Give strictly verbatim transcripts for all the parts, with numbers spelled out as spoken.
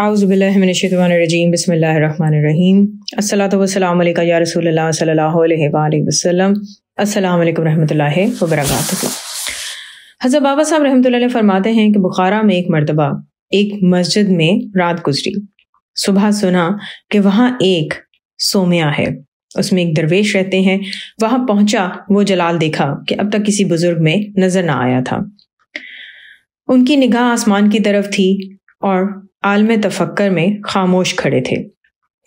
औज़ुबिल्लाहि मिनश्शैतानिर्रजीम बिस्मिल्लाहिर्रहमानिर्रहीम अस्सलातु वस्सलामु अलैका या रसूलल्लाह सल्लल्लाहु अलैहि वसल्लम। अस्सलामु अलैकुम रहमतुल्लाहि व बरकातहू। हजरत बाबा साहब रहमतुल्लाहि अलैहि फरमाते हैं कि बुखारा में एक मर्तबा एक मस्जिद में रात गुजरी। सुबह सुना कि वहाँ एक सोमिया है, उसमें एक दरवेश रहते हैं। वहां पहुंचा, वो जलाल देखा कि अब तक किसी बुजुर्ग में नजर ना आया था। उनकी निगाह आसमान की तरफ थी और आलमे तफक्कर में खामोश खड़े थे।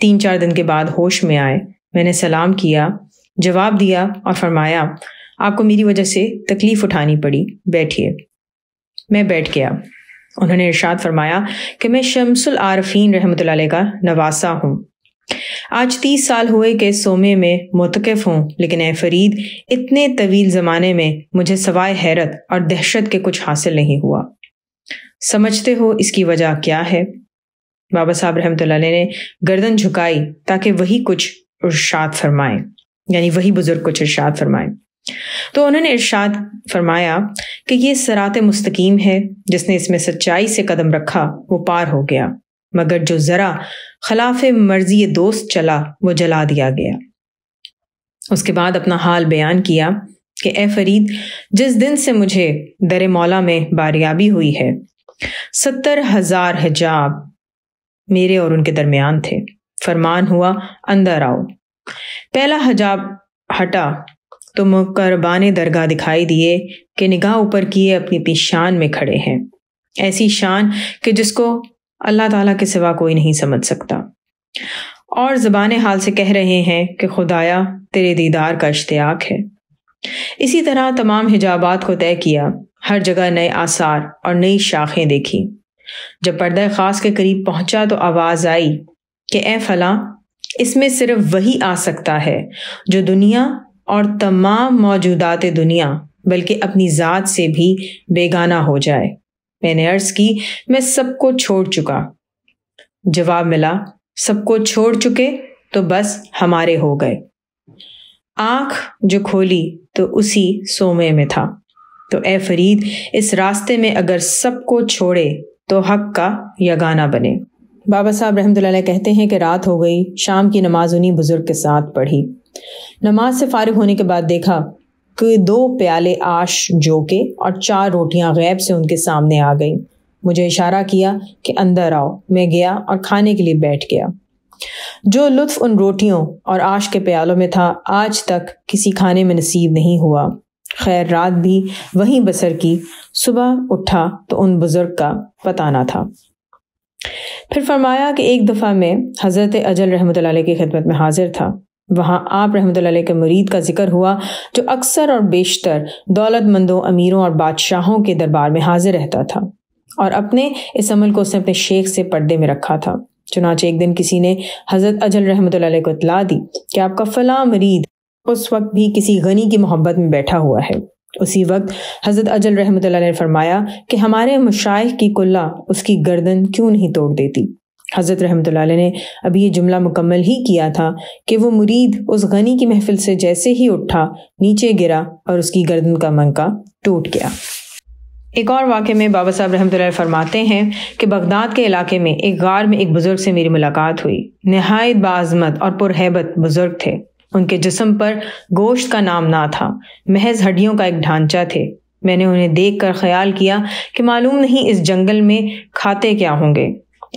तीन चार दिन के बाद होश में आए। मैंने सलाम किया, जवाब दिया और फरमाया, आपको मेरी वजह से तकलीफ उठानी पड़ी, बैठिए। मैं बैठ गया। उन्होंने इरशाद फरमाया कि मैं शम्सुल आरफीन रहमतुल्लाह अलैह का नवासा हूँ। आज तीस साल हुए के सोमे में मुतकफ हूँ, लेकिन ए फरीद, इतने तवील जमाने में मुझे सवाए हैरत और दहशत के कुछ हासिल नहीं हुआ। समझते हो इसकी वजह क्या है? बाबा साहब रहमतुल्लाह अलैह ने गर्दन झुकाई ताकि वही कुछ इरशाद फरमाए, यानी वही बुजुर्ग कुछ इरशाद फरमाए। तो उन्होंने इरशाद फरमाया कि ये सिरात मुस्तकीम है, जिसने इसमें सच्चाई से कदम रखा वो पार हो गया, मगर जो जरा खिलाफ़े मर्जी दोस्त चला वो जला दिया गया। उसके बाद अपना हाल बयान किया कि ए फरीद, जिस दिन से मुझे दर मौला में बारियाबी हुई है, सत्तर हजार हिजाब मेरे और उनके दरमियान थे। फरमान हुआ, अंदर आओ। पहला हिजाब हटा तो मुकर्बाने दरगाह दिखाई दिए कि निगाह ऊपर किए अपनी पेशान में खड़े हैं, ऐसी शान कि जिसको अल्लाह ताला के सिवा कोई नहीं समझ सकता, और ज़बाने हाल से कह रहे हैं कि खुदाया, तेरे दीदार का इश्तियाक है। इसी तरह तमाम हिजाबात को तय किया। हर जगह नए आसार और नई शाखें देखी। जब पर्दा खास के करीब पहुंचा तो आवाज़ आई कि ए फला, इसमें सिर्फ वही आ सकता है जो दुनिया और तमाम मौजूदात दुनिया बल्कि अपनी ज़ात से भी बेगाना हो जाए। मैंने अर्ज़ की, मैं सबको छोड़ चुका। जवाब मिला, सबको छोड़ चुके तो बस हमारे हो गए। आँख जो खोली तो उसी सोमे में था। तो ए फरीद, इस रास्ते में अगर सबको छोड़े तो हक का यगाना बने। बाबा साहब रहमतुल्लाह अलैह कहते हैं कि रात हो गई। शाम की नमाज उन्हीं बुजुर्ग के साथ पढ़ी। नमाज से फारिग होने के बाद देखा कि दो प्याले आश जोके और चार रोटियां गैब से उनके सामने आ गई। मुझे इशारा किया कि अंदर आओ। मैं गया और खाने के लिए बैठ गया। जो लुत्फ उन रोटियों और आश के प्यालों में था, आज तक किसी खाने में नसीब नहीं हुआ। खैर, रात भी वहीं बसर की। सुबह उठा तो उन बुजुर्ग का पता ना था। फिर फरमाया कि एक दफ़ा में हजरत अजल रहमतुल्लाह अलैह की खिदमत में हाजिर था। वहाँ आप रहमतुल्लाह अलैह के मुरीद का जिक्र हुआ, जो अक्सर और बेशतर दौलतमंदों, अमीरों और बादशाहों के दरबार में हाजिर रहता था, और अपने इस अमल को उसने अपने शेख से पर्दे में रखा था। चुनाचे एक दिन किसी ने हजरत अजल रहमतुल्लाह अलैह को इतला दी कि आपका फला मुरीद उस वक्त भी किसी गनी की मोहब्बत में बैठा हुआ है। उसी वक्त हजरत अजल रहमतुल्लाह अलैह ने फरमाया कि हमारे मशाइख की कुल्ला उसकी गर्दन क्यों नहीं तोड़ देती। हजरत रहमतुल्लाह अलैह ने अभी ये जुमला मुकम्मल ही किया था कि वो मुरीद उस गनी की महफिल से जैसे ही उठा, नीचे गिरा और उसकी गर्दन का मनका टूट गया। एक और वाक़े में बाबा साहब रहमतुल्लाह अलैह फरमाते हैं कि बगदाद के इलाके में एक गार में एक बुजुर्ग से मेरी मुलाकात हुई। नहायत बाज़मत और पुरहैबत बुजुर्ग थे। उनके जिस्म पर गोश्त का नाम ना था, महज हड्डियों का एक ढांचा थे। मैंने उन्हें देखकर ख्याल किया कि मालूम नहीं इस जंगल में खाते क्या होंगे।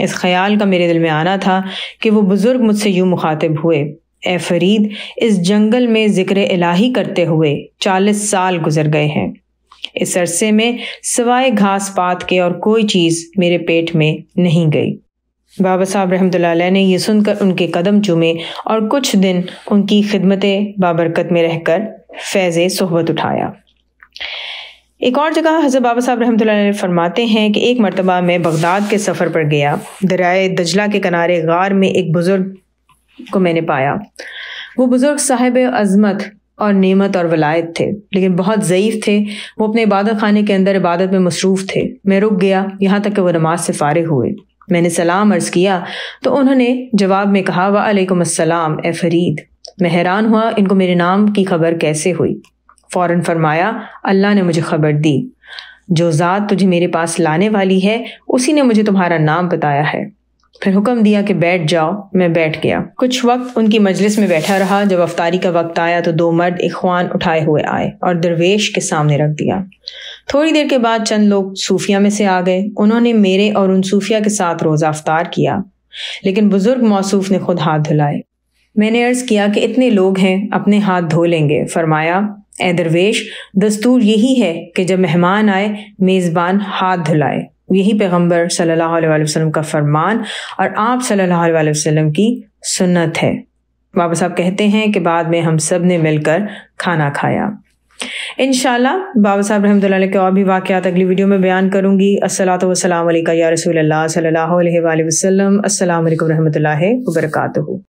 इस ख्याल का मेरे दिल में आना था कि वो बुजुर्ग मुझसे यूं मुखातिब हुए, ए फरीद, इस जंगल में जिक्र इलाही करते हुए चालीस साल गुजर गए हैं। इस अरसे में सिवाय घास पात के और कोई चीज़ मेरे पेट में नहीं गई। बाबा साहब रहमतुल्लाह अलैह ने यह सुनकर उनके कदम चूमे और कुछ दिन उनकी खिदमत बाबरकत में रहकर फैज़े सोहबत उठाया। एक और जगह हज़रत बाबा साहब रहमतुल्लाह अलैह फरमाते हैं कि एक मरतबा मैं बगदाद के सफ़र पर गया। दरियाए दजला के किनारे गार में एक बुज़ुर्ग को मैंने पाया। वो बुज़ुर्ग साहिब अज़मत और नेमत और वलायत थे, लेकिन बहुत ज़ईफ़ थे। वो अपने इबादत खाने के अंदर इबादत में मसरूफ़ थे। मैं रुक गया यहाँ तक कि वह नमाज से फ़ारिग़ हुए। मैंने सलाम अर्ज़ किया तो उन्होंने जवाब में कहा, वालेकुम अस्सलाम ए फरीद। मैं हैरान हुआ, इनको मेरे नाम की खबर कैसे हुई। फ़ौरन फरमाया, अल्लाह ने मुझे खबर दी। जो ज़ात तुझे मेरे पास लाने वाली है, उसी ने मुझे तुम्हारा नाम बताया है। फिर हुक्म दिया कि बैठ जाओ, मैं बैठ गया। कुछ वक्त उनकी मजलिस में बैठा रहा। जब अफ्तारी का वक्त आया तो दो मर्द इखवान उठाए हुए आए और दरवेश के सामने रख दिया। थोड़ी देर के बाद चंद लोग सूफिया में से आ गए। उन्होंने मेरे और उन सूफिया के साथ रोज़ा अफ्तार किया, लेकिन बुजुर्ग मौसूफ ने खुद हाथ धुलाए। मैंने अर्ज़ किया कि इतने लोग हैं, अपने हाथ धो लेंगे। फरमाया, ए दरवेश, दस्तूर यही है कि जब मेहमान आए मेज़बान हाथ धुलाए। यही पैगम्बर सल्लल्लाहु अलैहि वसल्लम का फरमान और आप सल्लल्लाहु अलैहि वसल्लम की सुन्नत है। बाबा साहब कहते हैं कि बाद में हम सब ने मिलकर खाना खाया। इंशाल्लाह बाबा साहब रहमतुल्लाह अलैह के और भी वाक़यात अगली वीडियो में बयान करूँगी। अस्सलातु वस्सलामु अलैका या रसूलल्लाह सल्लल्लाहु अलैहि वसल्लम। अस्सलामु अलैकुम रहमतुल्लाहि व बरकातुहू।